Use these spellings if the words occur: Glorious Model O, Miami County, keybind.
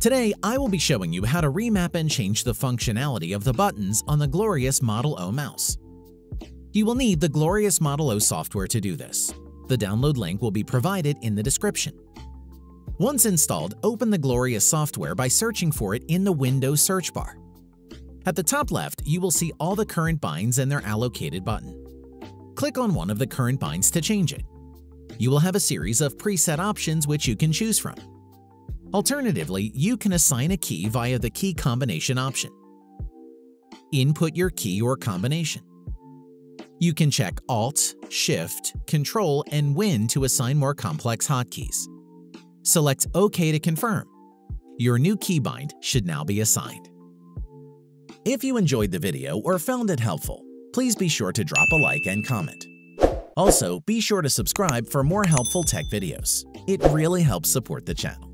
Today, I will be showing you how to remap and change the functionality of the buttons on the Glorious Model O mouse. You will need the Glorious Model O software to do this. The download link will be provided in the description. Once installed, open the Glorious software by searching for it in the Windows search bar. At the top left, you will see all the current binds and their allocated button. Click on one of the current binds to change it. You will have a series of preset options which you can choose from. Alternatively, you can assign a key via the key combination option. Input your key or combination. You can check Alt, Shift, Control, and Win to assign more complex hotkeys. Select OK to confirm. Your new keybind should now be assigned. If you enjoyed the video or found it helpful, please be sure to drop a like and comment. Also, be sure to subscribe for more helpful tech videos. It really helps support the channel.